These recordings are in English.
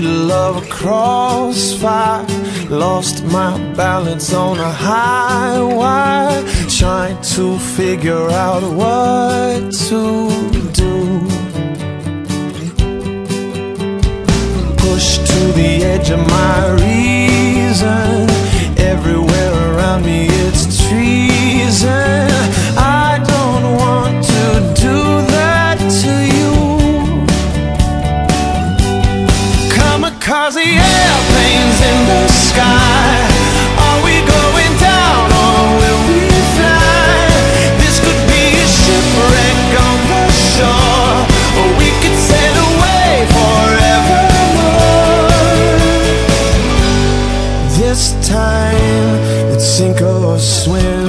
middle of a crossfire, lost my balance on a high wire, trying to figure out what to do. Pushed to the edge of my reason, everywhere around me it's treason. I don't want to do that to you. Kamikaze airplanes in the sky, are we going down or will we fly? This could be a shipwreck on the shore, or we could sail away forevermore. This time it's sink or swim.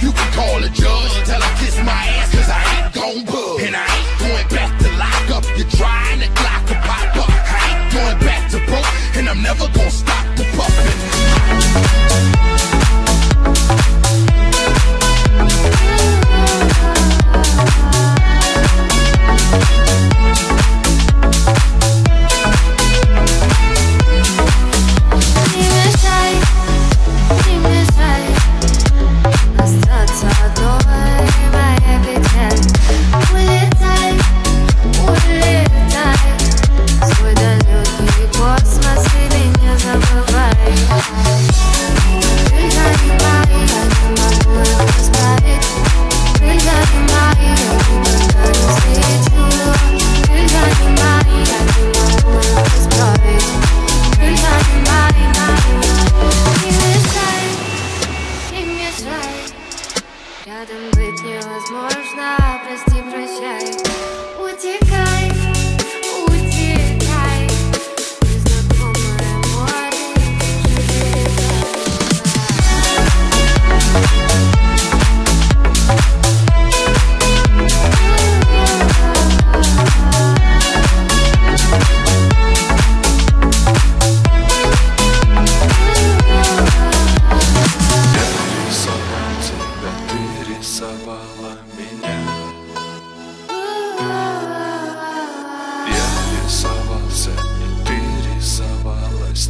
You can call a judge, tell her kiss my ass, cause I ain't gon' bug. And I ain't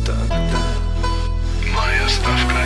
ставка. Моя ставка.